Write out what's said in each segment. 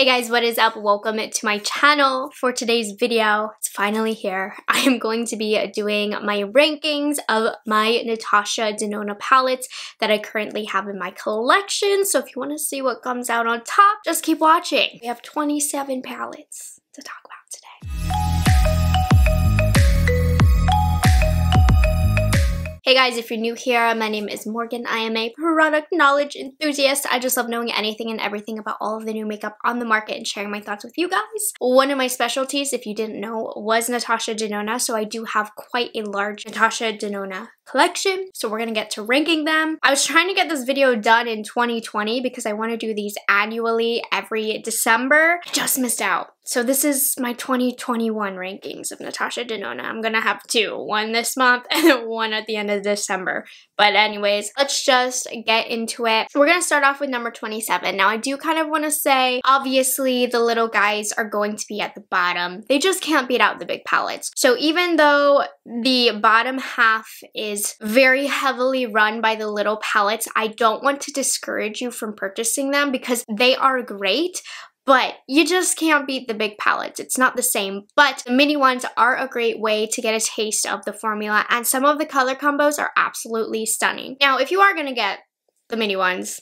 Hey guys, what is up? Welcome to my channel. For today's video, it's finally here. I am going to be doing my rankings of my Natasha Denona palettes that I currently have in my collection. So if you want to see what comes out on top, just keep watching. We have 27 palettes to talk about today. Hey guys, if you're new here, my name is Morgan. I am a product knowledge enthusiast. I just love knowing anything and everything about all of the new makeup on the market and sharing my thoughts with you guys. One of my specialties, if you didn't know, was Natasha Denona, so I do have quite a large Natasha Denona collection, so we're gonna get to ranking them. I was trying to get this video done in 2020 because I want to do these annually every December. I just missed out. So this is my 2021 rankings of Natasha Denona. I'm gonna have two, one this month and one at the end of December. But anyways, let's just get into it. We're gonna start off with number 27. Now I do kind of wanna say, obviously the little guys are going to be at the bottom. They just can't beat out the big palettes. So even though the bottom half is very heavily run by the little palettes, I don't want to discourage you from purchasing them because they are great. But you just can't beat the big palettes. It's not the same, but the mini ones are a great way to get a taste of the formula, and some of the color combos are absolutely stunning. Now, if you are gonna get the mini ones,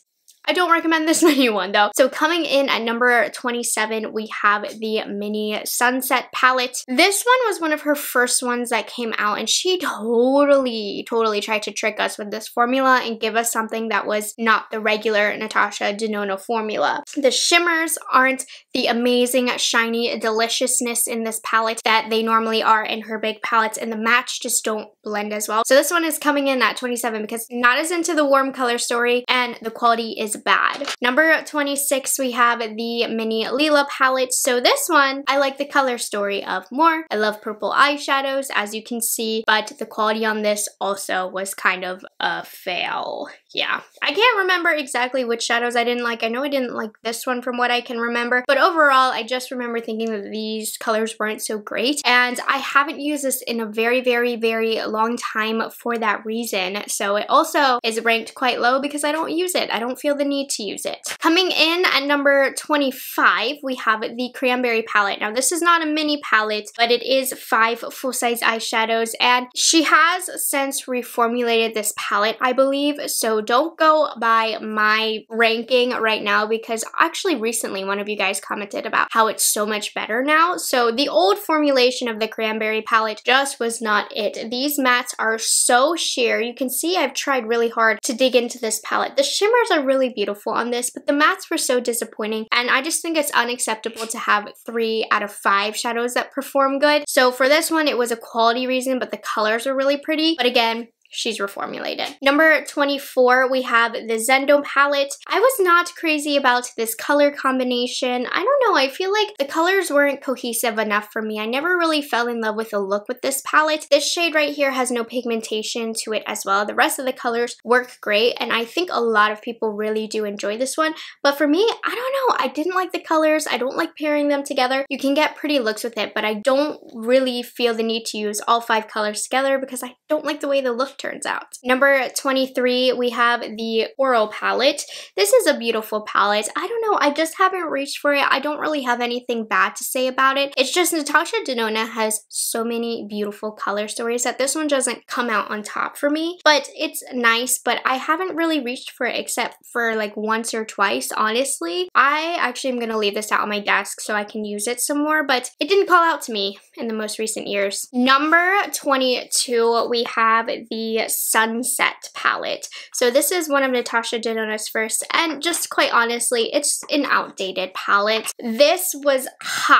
I don't recommend this mini one though. So coming in at number 27, we have the Mini Sunset palette. This one was one of her first ones that came out, and she totally tried to trick us with this formula and give us something that was not the regular Natasha Denona formula. The shimmers aren't the amazing shiny deliciousness in this palette that they normally are in her big palettes, and the match just don't blend as well. So this one is coming in at 27 because not as into the warm color story and the quality is bad. Number 26, we have the Mini Lila palette. So this one, I like the color story of more. I love purple eyeshadows, as you can see, but the quality on this also was kind of a fail. Yeah. I can't remember exactly which shadows I didn't like. I know I didn't like this one from what I can remember, but overall, I just remember thinking that these colors weren't so great, and I haven't used this in a very, very, very long time for that reason. So it also is ranked quite low because I don't use it. I don't feel the need to use it. Coming in at number 25, we have the Cranberry palette. Now this is not a mini palette, but it is 5 full-size eyeshadows, and she has since reformulated this palette, I believe, so don't go by my ranking right now because actually recently one of you guys commented about how it's so much better now. So the old formulation of the Cranberry palette just was not it. These mattes are so sheer. You can see I've tried really hard to dig into this palette. The shimmers are really beautiful on this, but the mattes were so disappointing, and I just think it's unacceptable to have 3 out of 5 shadows that perform good. So for this one, it was a quality reason, but the colors were really pretty. But again, she's reformulated. Number 24, we have the Zendo palette. I was not crazy about this color combination. I don't know, I feel like the colors weren't cohesive enough for me. I never really fell in love with the look with this palette. This shade right here has no pigmentation to it as well. The rest of the colors work great, and I think a lot of people really do enjoy this one. But for me, I don't know, I didn't like the colors. I don't like pairing them together. You can get pretty looks with it, but I don't really feel the need to use all 5 colors together because I don't like the way the look turns out. Number 23, we have the Coral palette. This is a beautiful palette. I don't know, I just haven't reached for it. I don't really have anything bad to say about it. It's just Natasha Denona has so many beautiful color stories that this one doesn't come out on top for me, but it's nice, but I haven't really reached for it except for like once or twice, honestly. I actually am gonna leave this out on my desk so I can use it some more, but it didn't call out to me in the most recent years. Number 22, we have the Sunset palette. So this is one of Natasha Denona's first, and just quite honestly, it's an outdated palette. This was hot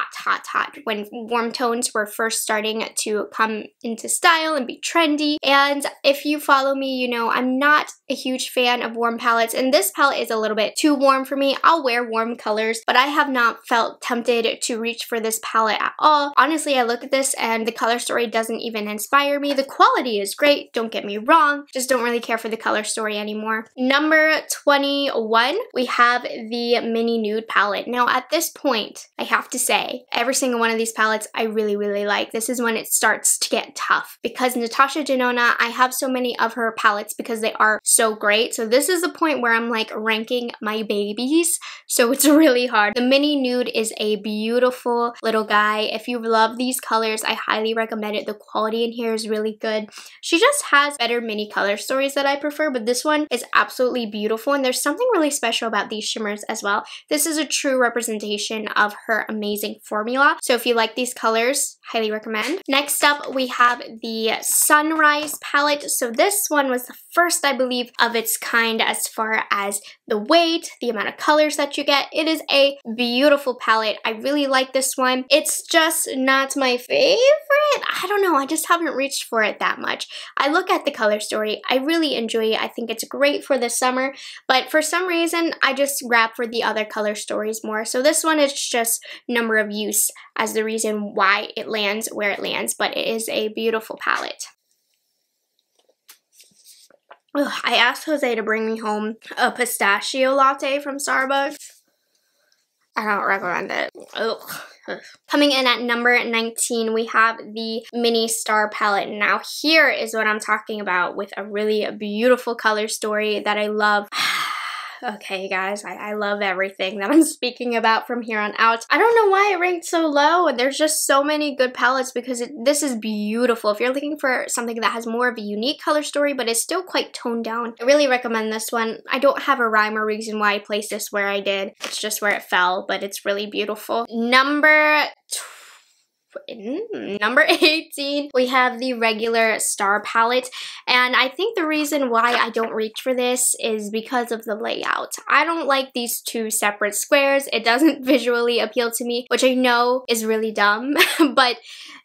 when warm tones were first starting to come into style and be trendy, and if you follow me, you know I'm not a huge fan of warm palettes, and this palette is a little bit too warm for me. I'll wear warm colors, but I have not felt tempted to reach for this palette at all. Honestly, I look at this and the color story doesn't even inspire me. The quality is great, don't get get me wrong, just don't really care for the color story anymore. Number 21, we have the Mini Nude palette. Now at this point, I have to say, every single one of these palettes I really, really like. This is when it starts to get tough because Natasha Denona, I have so many of her palettes because they are so great. So this is the point where I'm like ranking my babies. So it's really hard. The Mini Nude is a beautiful little guy. If you love these colors, I highly recommend it. The quality in here is really good. She just has better mini color stories that I prefer, but this one is absolutely beautiful. And there's something really special about these shimmers as well. This is a true representation of her amazing formula. So if you like these colors, highly recommend. Next up, we have the Sunrise palette. So this one was the first, I believe, of its kind as far as the weight, the amount of colors that you get. It is a beautiful palette. I really like this one. It's just not my favorite. I don't know. I just haven't reached for it that much. I look at the color story. I really enjoy it. I think it's great for the summer, but for some reason, I just grab for the other color stories more. So this one is just number of use as the reason why it lands where it lands, but it is a beautiful palette. Ugh, I asked Jose to bring me home a pistachio latte from Starbucks. I don't recommend it. Ugh. Coming in at number 19, we have the Mini Star palette. Now here is what I'm talking about with a really beautiful color story that I love. Okay, you guys, I love everything that I'm speaking about from here on out. I don't know why it ranked so low, and there's just so many good palettes because this is beautiful. If you're looking for something that has more of a unique color story, but is still quite toned down, I really recommend this one. I don't have a rhyme or reason why I placed this where I did. It's just where it fell, but it's really beautiful. Number 18, we have the Regular Star palette, and I think the reason why I don't reach for this is because of the layout. I don't like these two separate squares. It doesn't visually appeal to me, which I know is really dumb, but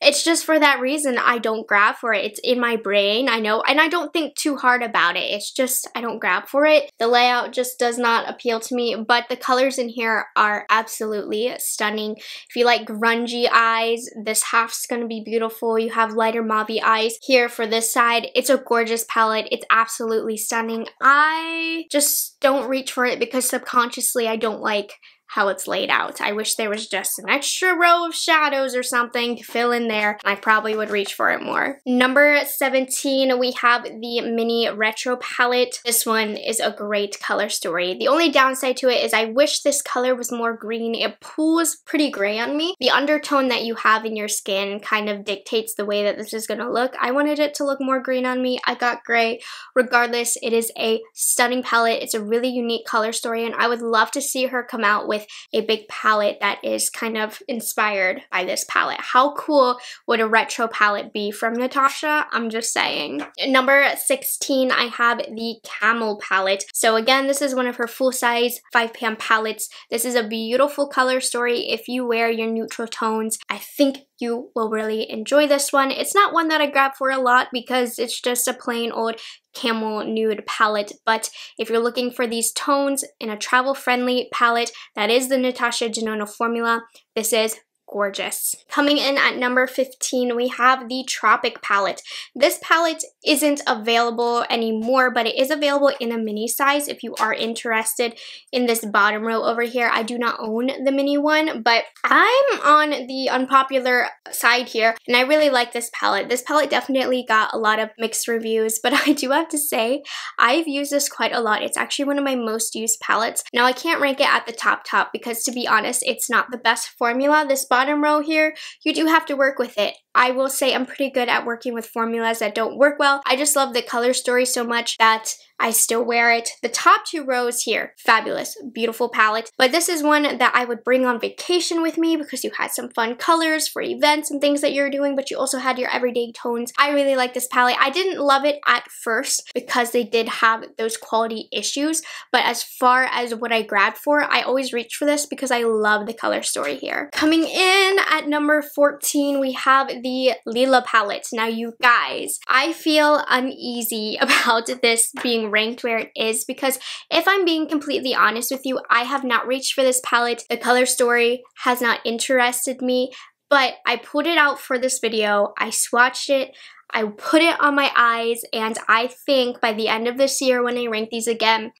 it's just for that reason I don't grab for it. It's in my brain, I know, and I don't think too hard about it. It's just I don't grab for it. The layout just does not appeal to me, but the colors in here are absolutely stunning. If you like grungy eyes, this half's gonna be beautiful. You have lighter mauve eyes here for this side. It's a gorgeous palette. It's absolutely stunning. I just don't reach for it because subconsciously I don't like how it's laid out. I wish there was just an extra row of shadows or something to fill in there. I probably would reach for it more. Number 17, we have the Mini Retro palette. This one is a great color story. The only downside to it is I wish this color was more green. It pulls pretty gray on me. The undertone that you have in your skin kind of dictates the way that this is gonna look. I wanted it to look more green on me. I got gray. Regardless, it is a stunning palette. It's a really unique color story, and I would love to see her come out with a big palette that is kind of inspired by this palette. How cool would a retro palette be from Natasha? I'm just saying. Number 16, I have the Camel palette. So again, this is one of her full-size 5-pan palettes. This is a beautiful color story. If you wear your neutral tones, I think you will really enjoy this one. It's not one that I grab for a lot because it's just a plain old camel nude palette, but if you're looking for these tones in a travel-friendly palette, that is the Natasha Denona formula, this is gorgeous. Coming in at number 15, we have the Tropic palette. This palette isn't available anymore, but it is available in a mini size if you are interested in this bottom row over here. I do not own the mini one, but I'm on the unpopular side here, and I really like this palette. This palette definitely got a lot of mixed reviews, but I do have to say I've used this quite a lot. It's actually one of my most used palettes. Now I can't rank it at the top because, to be honest, it's not the best formula. This bottom row here, you do have to work with it. I will say I'm pretty good at working with formulas that don't work well. I just love the color story so much that I still wear it. The top two rows here, fabulous, beautiful palette, but this is one that I would bring on vacation with me because you had some fun colors for events and things that you're doing, but you also had your everyday tones. I really like this palette. I didn't love it at first because they did have those quality issues, but as far as what I grabbed for, I always reach for this because I love the color story here. Coming in at number 14, we have the Lila palette. Now you guys, I feel uneasy about this being ranked where it is because if I'm being completely honest with you, I have not reached for this palette. The color story has not interested me, But I put it out for this video, I swatched it, I put it on my eyes, and I think by the end of this year when I rank these again,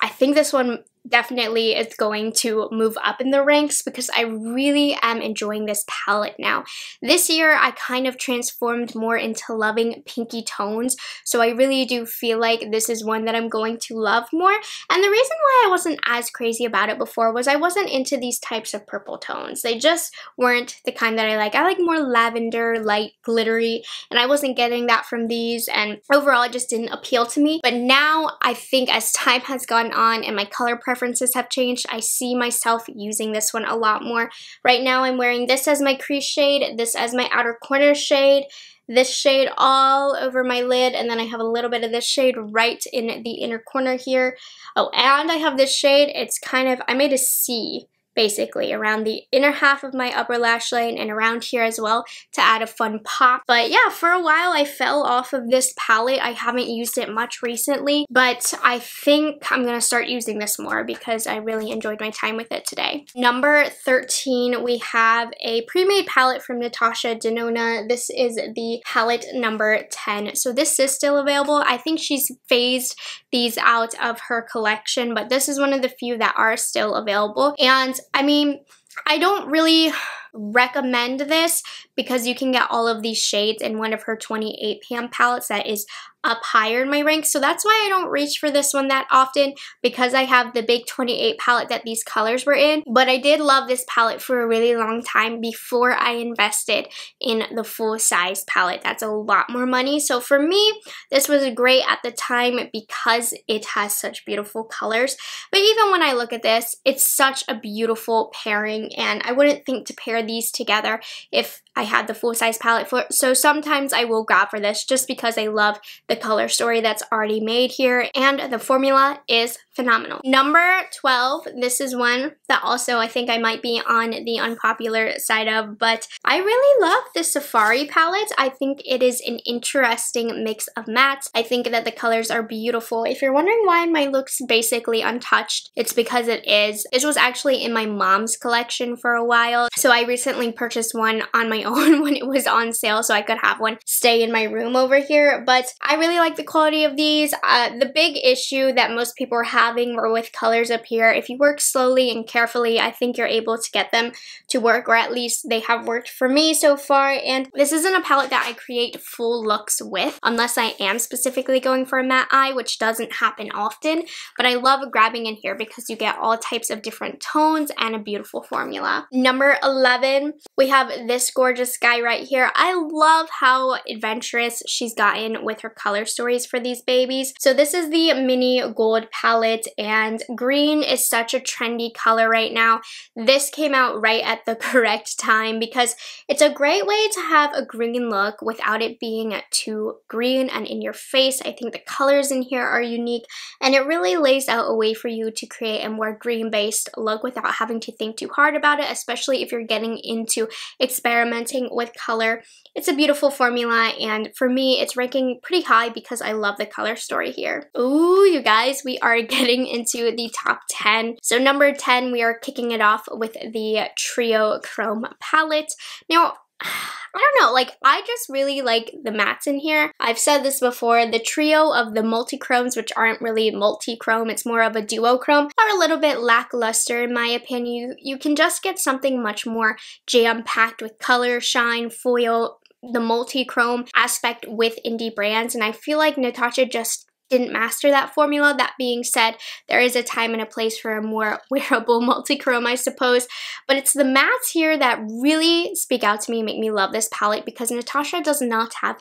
I think this one definitely is going to move up in the ranks because I really am enjoying this palette now. This year, I kind of transformed more into loving pinky tones, so I really do feel like this is one that I'm going to love more. And the reason why I wasn't as crazy about it before was I wasn't into these types of purple tones. They just weren't the kind that I like. I like more lavender, light, glittery, and I wasn't getting that from these, and overall it just didn't appeal to me. But now I think as time has gone on and my color preferences have changed, I see myself using this one a lot more. Right now I'm wearing this as my crease shade, this as my outer corner shade, this shade all over my lid, and then I have a little bit of this shade right in the inner corner here. Oh, and I have this shade, it's kind of, I made a C basically around the inner half of my upper lash line and around here as well to add a fun pop. But yeah, for a while I fell off of this palette. I haven't used it much recently, but I think I'm gonna start using this more because I really enjoyed my time with it today. Number 13, we have a pre-made palette from Natasha Denona. This is the palette number 10. So this is still available. I think she's phased these out of her collection, but this is one of the few that are still available. And I mean, I don't really recommend this because you can get all of these shades in one of her 28 pan palettes that is up higher in my rank, so that's why I don't reach for this one that often because I have the big 28 palette that these colors were in. But I did love this palette for a really long time before I invested in the full-size palette. That's a lot more money, so for me this was great at the time because it has such beautiful colors. But even when I look at this, it's such a beautiful pairing, and I wouldn't think to pair these together if I had the full-size palette for, so sometimes I will grab for this just because I love the color story that's already made here, and the formula is phenomenal. Number 12, this is one that also I think I might be on the unpopular side of, but I really love the Safari palette. I think it is an interesting mix of mattes. I think that the colors are beautiful. If you're wondering why my look's basically untouched, it's because it is. This was actually in my mom's collection for a while, so I recently purchased one on my own when it was on sale so I could have one stay in my room over here. But I really like the quality of these. The big issue that most people are having with colors up here, if you work slowly and carefully, I think you're able to get them to work, or at least they have worked for me so far. And this isn't a palette that I create full looks with unless I am specifically going for a matte eye, which doesn't happen often, but I love grabbing in here because you get all types of different tones and a beautiful formula. Number 11, we have this gorgeous guy right here. I love how adventurous she's gotten with her color stories for these babies. So this is the mini gold palette, and green is such a trendy color right now. This came out right at the correct time because it's a great way to have a green look without it being too green and in your face. I think the colors in here are unique, and it really lays out a way for you to create a more green-based look without having to think too hard about it, especially if you're getting into experimenting with color. It's a beautiful formula, and for me, it's ranking pretty high because I love the color story here. Ooh, you guys, we are getting into the top 10. So number 10, we are kicking it off with the Triochrome palette. Now, I don't know, like, I just really like the mattes in here. I've said this before, the trio of the multi-chromes, which aren't really multi-chrome, it's more of a duochrome, are a little bit lackluster in my opinion. You can just get something much more jam-packed with color, shine, foil, the multi-chrome aspect with indie brands, and I feel like Natasha just didn't master that formula. That being said, there is a time and a place for a more wearable multi-chrome, I suppose, but it's the mattes here that really speak out to me, make me love this palette, because Natasha does not have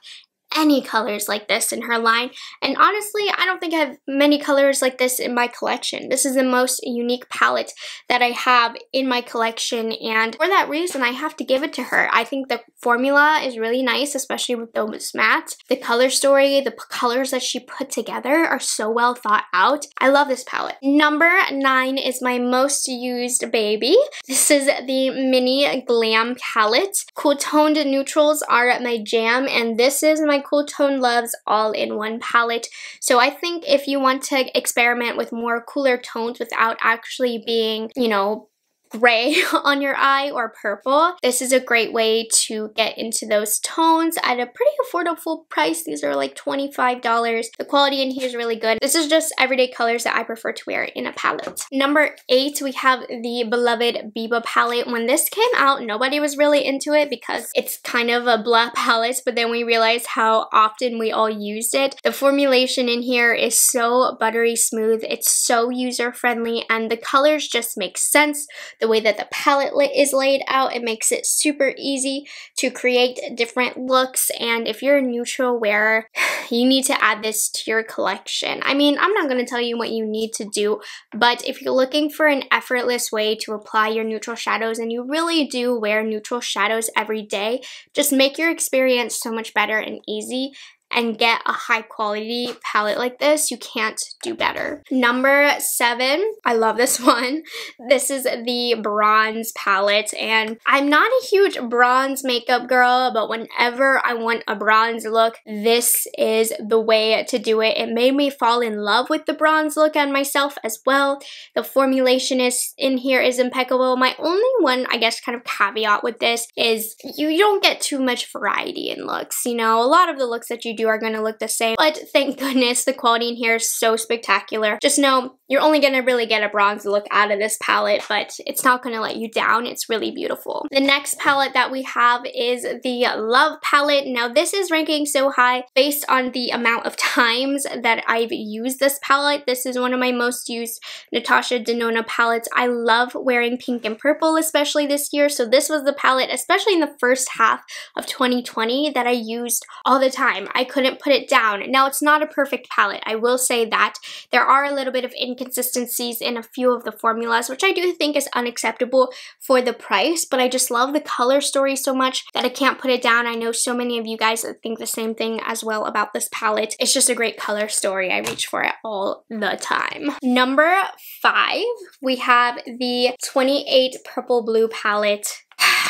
any colors like this in her line, and honestly, I don't think I have many colors like this in my collection. This is the most unique palette that I have in my collection, and for that reason, I have to give it to her. I think the formula is really nice, especially with those mattes. The color story, the colors that she put together are so well thought out. I love this palette. Number 9 is my most used baby. This is the Mini Glam palette. Cool toned neutrals are my jam, and this is my cool tone loves all in one palette. So I think if you want to experiment with more cooler tones without actually being, you know, gray on your eye or purple. This is a great way to get into those tones at a pretty affordable price. These are like $25. The quality in here is really good. This is just everyday colors that I prefer to wear in a palette. Number 8, we have the beloved Biba palette. When this came out, nobody was really into it because it's kind of a blah palette, but then we realized how often we all used it. The formulation in here is so buttery smooth. It's so user-friendly and the colors just make sense. The way that the palette is laid out, it makes it super easy to create different looks, and if you're a neutral wearer, you need to add this to your collection. I mean, I'm not going to tell you what you need to do, but if you're looking for an effortless way to apply your neutral shadows and you really do wear neutral shadows every day, just make your experience so much better and easy and get a high quality palette like this, you can't do better. Number 7, I love this one. This is the bronze palette, and I'm not a huge bronze makeup girl, but whenever I want a bronze look, this is the way to do it. It made me fall in love with the bronze look and myself as well. The formulation is in here is impeccable. My only one, I guess, kind of caveat with this is you don't get too much variety in looks. You know, a lot of the looks that you do are going to look the same, but thank goodness the quality in here is so spectacular. Just know you're only going to really get a bronze look out of this palette, but it's not going to let you down. It's really beautiful. The next palette that we have is the Love palette. Now this is ranking so high based on the amount of times that I've used this palette. This is one of my most used Natasha Denona palettes. I love wearing pink and purple, especially this year, so this was the palette, especially in the first half of 2020, that I used all the time. I couldn't put it down. Now, it's not a perfect palette. I will say that. There are a little bit of inconsistencies in a few of the formulas, which I do think is unacceptable for the price, but I just love the color story so much that I can't put it down. I know so many of you guys think the same thing as well about this palette. It's just a great color story. I reach for it all the time. Number 5, we have the 28 Purple Blue palette.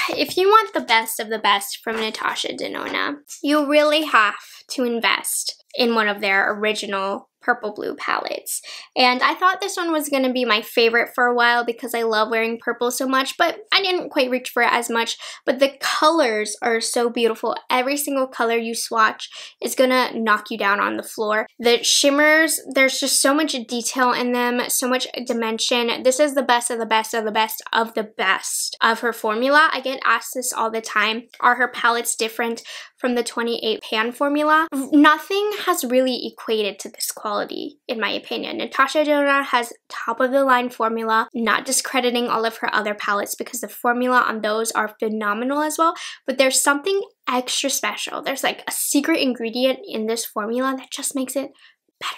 If you want the best of the best from Natasha Denona, you really have to invest in one of their original purple blue palettes. And I thought this one was going to be my favorite for a while because I love wearing purple so much, but I didn't quite reach for it as much. But the colors are so beautiful. Every single color you swatch is going to knock you down on the floor. The shimmers, there's just so much detail in them, so much dimension. This is the best of the best of the best of the best of her formula. I get asked this all the time. Are her palettes different from the 28 pan formula? Nothing has really equated to this quality, in my opinion. Natasha Denona has top of the line formula, not discrediting all of her other palettes because the formula on those are phenomenal as well, but there's something extra special. There's like a secret ingredient in this formula that just makes it better.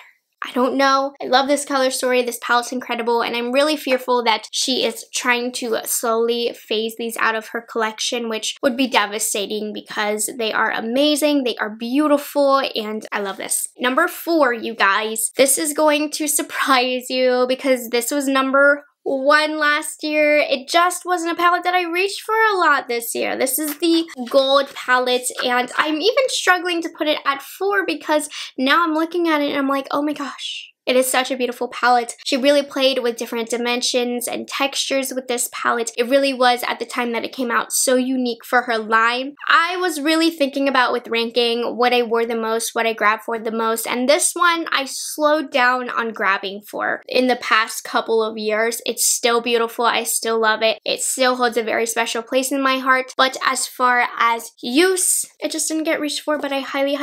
I don't know. I love this color story. This palette's incredible, and I'm really fearful that she is trying to slowly phase these out of her collection, which would be devastating because they are amazing, they are beautiful, and I love this. Number 4, you guys. This is going to surprise you because this was number 1 last year. It just wasn't a palette that I reached for a lot this year. This is the gold palette, and I'm even struggling to put it at 4 because now I'm looking at it and I'm like, oh my gosh. It is such a beautiful palette. She really played with different dimensions and textures with this palette. It really was, at the time that it came out, so unique for her line. I was really thinking about with ranking what I wore the most, what I grabbed for the most, and this one I slowed down on grabbing for. In the past couple of years, it's still beautiful. I still love it. It still holds a very special place in my heart, but as far as use, it just didn't get reached for, but I highly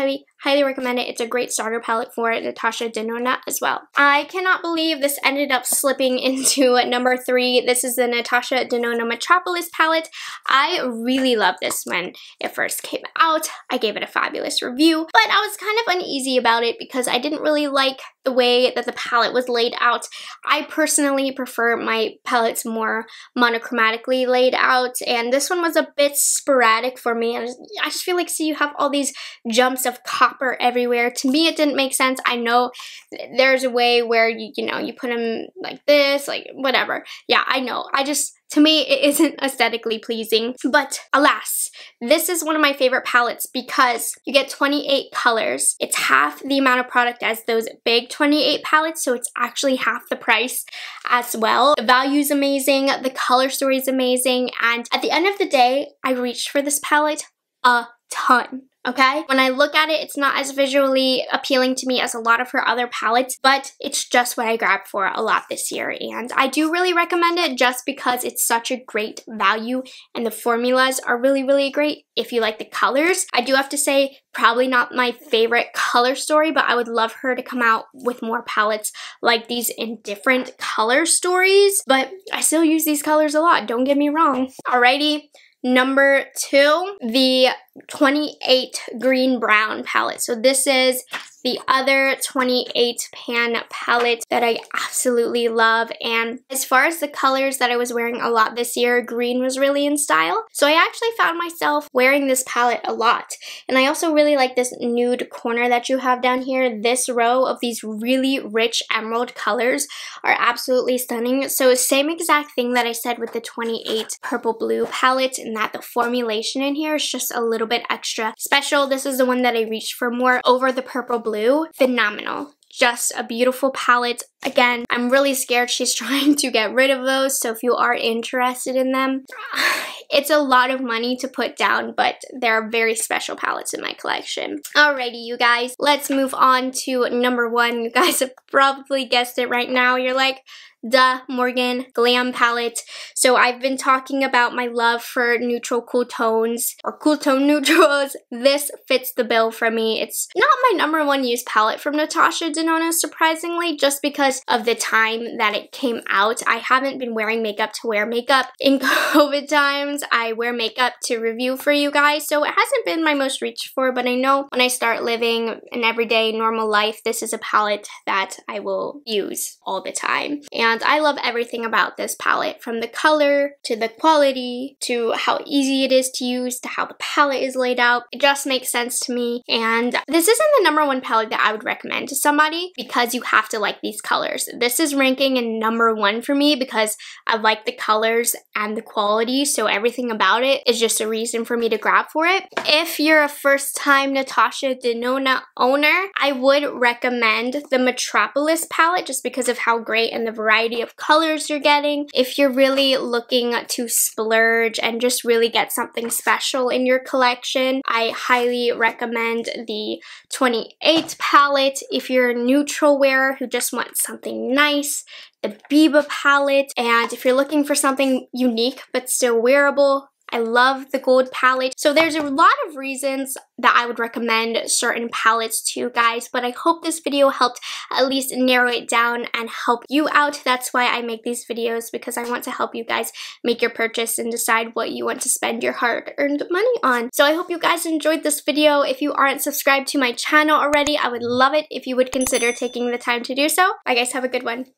recommend it. It's a great starter palette for Natasha Denona as well. I cannot believe this ended up slipping into number 3. This is the Natasha Denona Metropolis palette. I really love this when it first came out. I gave it a fabulous review, but I was kind of uneasy about it because I didn't really like the way that the palette was laid out. I personally prefer my palettes more monochromatically laid out, and this one was a bit sporadic for me. And I just feel like, see, you have all these jumps of copper everywhere. To me, it didn't make sense. I know there's a way where you put them like this, like whatever. Yeah, I know. I just To me, it isn't aesthetically pleasing, but alas, this is one of my favorite palettes because you get 28 colors. It's half the amount of product as those big 28 palettes, so it's actually half the price as well. The value is amazing, the color story is amazing, and at the end of the day, I reached for this palette a ton. Okay? When I look at it, it's not as visually appealing to me as a lot of her other palettes, but it's just what I grabbed for a lot this year, and I do really recommend it just because it's such a great value, and the formulas are really, really great if you like the colors. I do have to say, probably not my favorite color story, but I would love her to come out with more palettes like these in different color stories, but I still use these colors a lot, don't get me wrong. Alrighty. Number two, the 28 green brown palette. So this is the other 28 pan palette that I absolutely love. And as far as the colors that I was wearing a lot this year, green was really in style. So I actually found myself wearing this palette a lot. And I also really like this nude corner that you have down here. This row of these really rich emerald colors are absolutely stunning. So same exact thing that I said with the 28 purple blue palette, and that the formulation in here is just a little bit extra special. This is the one that I reached for more over the purple blue. Phenomenal. Just a beautiful palette. Again, I'm really scared she's trying to get rid of those, so if you are interested in them, it's a lot of money to put down, but they're very special palettes in my collection. Alrighty, you guys, let's move on to number one. You guys have probably guessed it right now. You're like, the Morgan Glam palette. So I've been talking about my love for neutral cool tones or cool tone neutrals. This fits the bill for me. It's not my number one use palette from Natasha Denona, surprisingly, just because of the time that it came out. I haven't been wearing makeup to wear makeup. In COVID times, I wear makeup to review for you guys, so it hasn't been my most reached for, but I know when I start living an everyday normal life, this is a palette that I will use all the time. And I love everything about this palette, from the color, to the quality, to how easy it is to use, to how the palette is laid out. It just makes sense to me, and this isn't the number one palette that I would recommend to somebody because you have to like these colors. This is ranking in number one for me because I like the colors and the quality, so everything about it is just a reason for me to grab for it. If you're a first-time Natasha Denona owner, I would recommend the Metropolis palette just because of how great and the variety of colors you're getting. If you're really looking to splurge and just really get something special in your collection, I highly recommend the 28 palette. If you're a neutral wearer who just wants something nice, the Biba palette. And if you're looking for something unique but still wearable, I love the gold palette. So there's a lot of reasons that I would recommend certain palettes to you guys, but I hope this video helped at least narrow it down and help you out. That's why I make these videos, because I want to help you guys make your purchase and decide what you want to spend your hard-earned money on. So I hope you guys enjoyed this video. If you aren't subscribed to my channel already, I would love it if you would consider taking the time to do so. Bye guys, have a good one.